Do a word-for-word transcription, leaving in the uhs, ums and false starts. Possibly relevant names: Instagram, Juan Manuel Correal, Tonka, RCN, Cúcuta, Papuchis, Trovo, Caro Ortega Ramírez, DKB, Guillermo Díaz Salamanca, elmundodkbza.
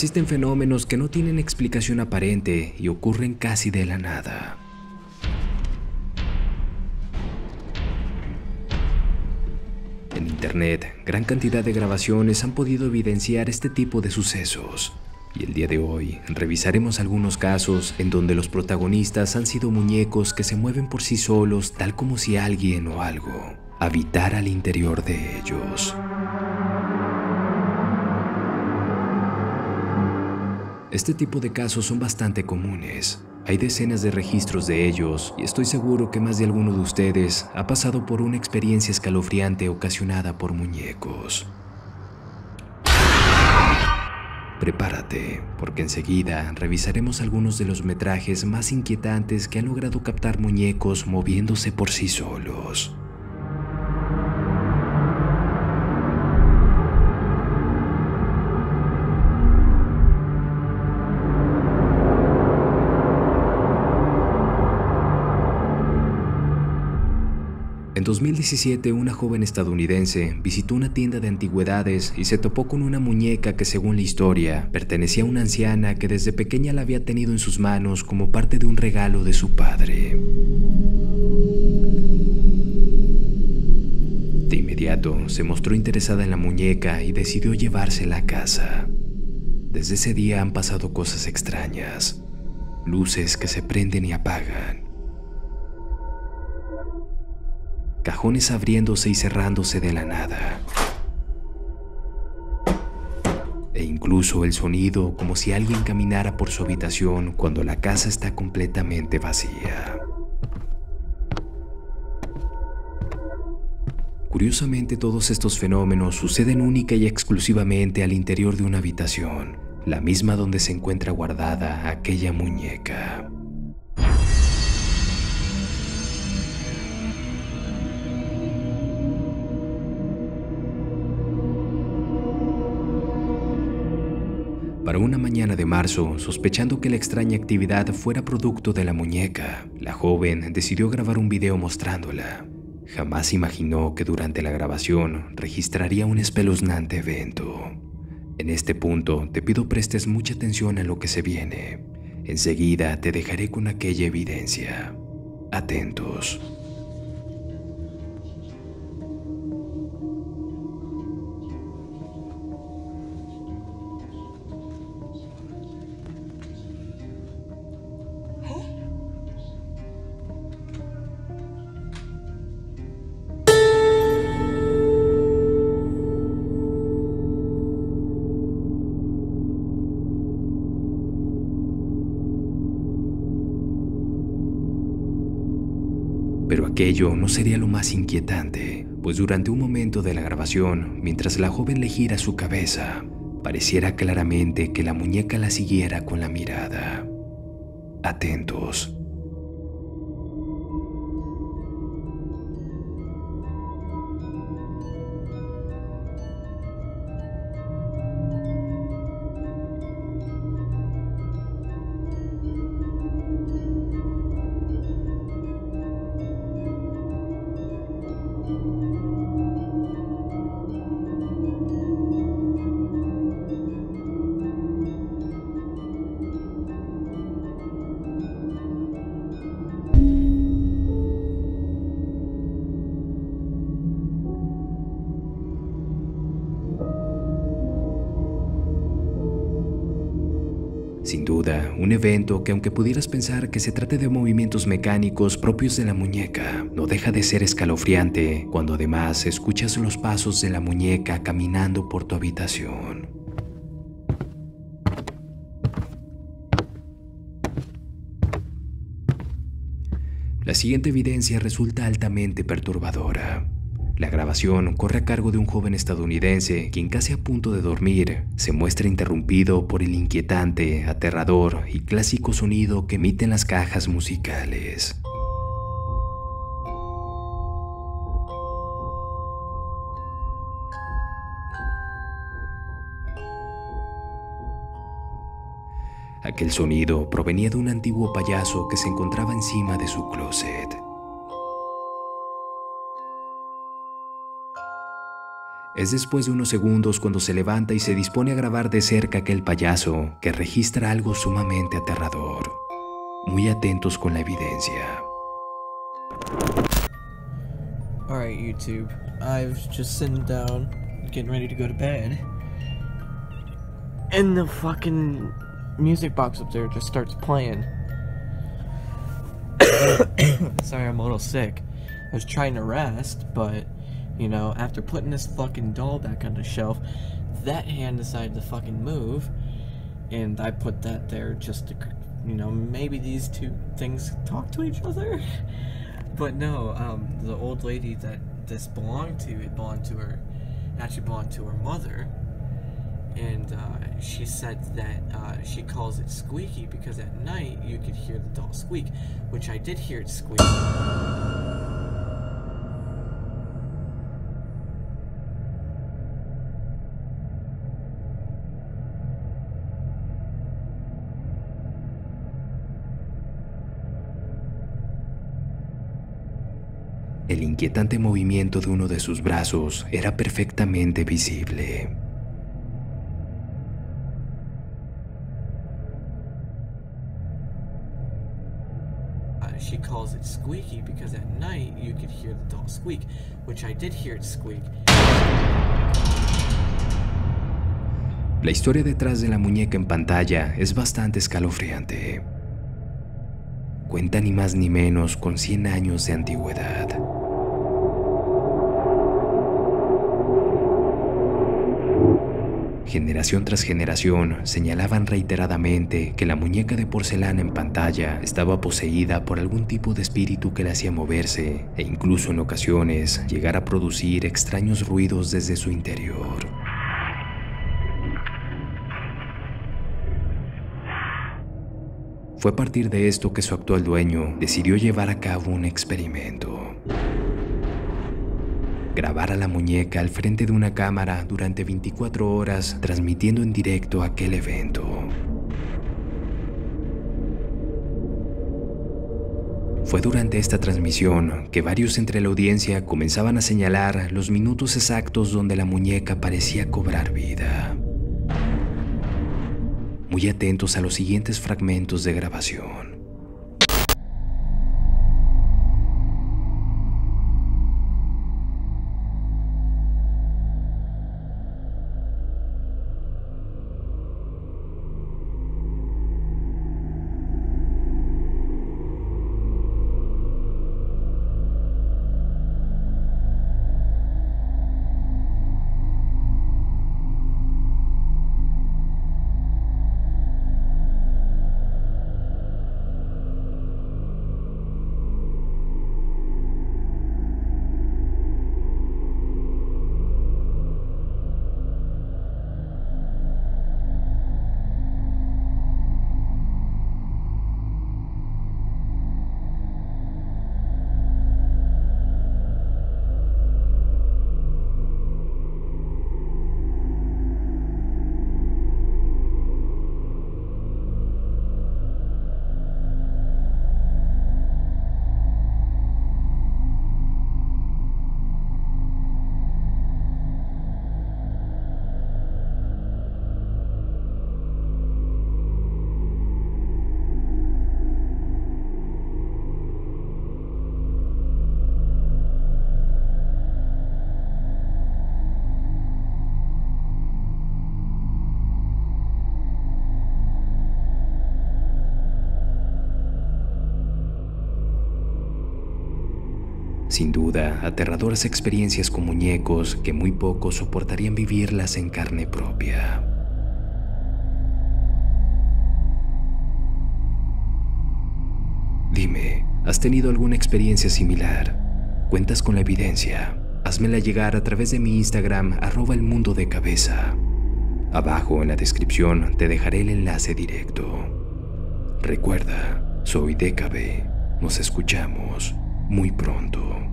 Existen fenómenos que no tienen explicación aparente y ocurren casi de la nada. En internet, gran cantidad de grabaciones han podido evidenciar este tipo de sucesos. Y el día de hoy, revisaremos algunos casos en donde los protagonistas han sido muñecos que se mueven por sí solos, tal como si alguien o algo habitara al interior de ellos. Este tipo de casos son bastante comunes. Hay decenas de registros de ellos y estoy seguro que más de alguno de ustedes ha pasado por una experiencia escalofriante ocasionada por muñecos. Prepárate, porque enseguida revisaremos algunos de los metrajes más inquietantes que han logrado captar muñecos moviéndose por sí solos. En dos mil diecisiete, una joven estadounidense visitó una tienda de antigüedades y se topó con una muñeca que, según la historia, pertenecía a una anciana que desde pequeña la había tenido en sus manos como parte de un regalo de su padre. De inmediato, se mostró interesada en la muñeca y decidió llevársela a casa. Desde ese día han pasado cosas extrañas, luces que se prenden y apagan, cajones abriéndose y cerrándose de la nada, e incluso el sonido como si alguien caminara por su habitación cuando la casa está completamente vacía. Curiosamente, todos estos fenómenos suceden única y exclusivamente al interior de una habitación, la misma donde se encuentra guardada aquella muñeca. Para una mañana de marzo, sospechando que la extraña actividad fuera producto de la muñeca, la joven decidió grabar un video mostrándola. Jamás imaginó que durante la grabación registraría un espeluznante evento. En este punto, te pido prestes mucha atención a lo que se viene. Enseguida te dejaré con aquella evidencia. Atentos. Pero aquello no sería lo más inquietante, pues durante un momento de la grabación, mientras la joven le gira su cabeza, pareciera claramente que la muñeca la siguiera con la mirada. Atentos. Sin duda, un evento que, aunque pudieras pensar que se trate de movimientos mecánicos propios de la muñeca, no deja de ser escalofriante cuando además escuchas los pasos de la muñeca caminando por tu habitación. La siguiente evidencia resulta altamente perturbadora. La grabación corre a cargo de un joven estadounidense, quien casi a punto de dormir, se muestra interrumpido por el inquietante, aterrador y clásico sonido que emiten las cajas musicales. Aquel sonido provenía de un antiguo payaso que se encontraba encima de su closet. Es después de unos segundos cuando se levanta y se dispone a grabar de cerca aquel payaso que registra algo sumamente aterrador. Muy atentos con la evidencia. Alright, YouTube. I've just sitting down, getting ready to go to bed. And the fucking music box up there just starts playing. Sorry, I'm a little sick. I was trying to rest, but, you know, after putting this fucking doll back on the shelf, that hand decided to fucking move, and I put that there just to, you know, maybe these two things talk to each other? But no, um, the old lady that this belonged to, it belonged to her, actually belonged to her mother, and uh, she said that uh, she calls it squeaky because at night you could hear the doll squeak, which I did hear it squeak. El inquietante movimiento de uno de sus brazos era perfectamente visible. Uh, she calls it squeaky because at night you could hear the doll squeak, which I did hear it squeak. La historia detrás de la muñeca en pantalla es bastante escalofriante. Cuenta ni más ni menos con cien años de antigüedad. Generación tras generación señalaban reiteradamente que la muñeca de porcelana en pantalla estaba poseída por algún tipo de espíritu que la hacía moverse e incluso en ocasiones llegar a producir extraños ruidos desde su interior. Fue a partir de esto que su actual dueño decidió llevar a cabo un experimento. Grabar a la muñeca al frente de una cámara durante veinticuatro horas, transmitiendo en directo aquel evento. Fue durante esta transmisión que varios entre la audiencia comenzaban a señalar los minutos exactos donde la muñeca parecía cobrar vida. Muy atentos a los siguientes fragmentos de grabación. Sin duda, aterradoras experiencias con muñecos que muy pocos soportarían vivirlas en carne propia. Dime, ¿has tenido alguna experiencia similar? ¿Cuentas con la evidencia? Házmela llegar a través de mi Instagram, arroba elmundodkbza. Abajo en la descripción te dejaré el enlace directo. Recuerda, soy D K B. Nos escuchamos muy pronto.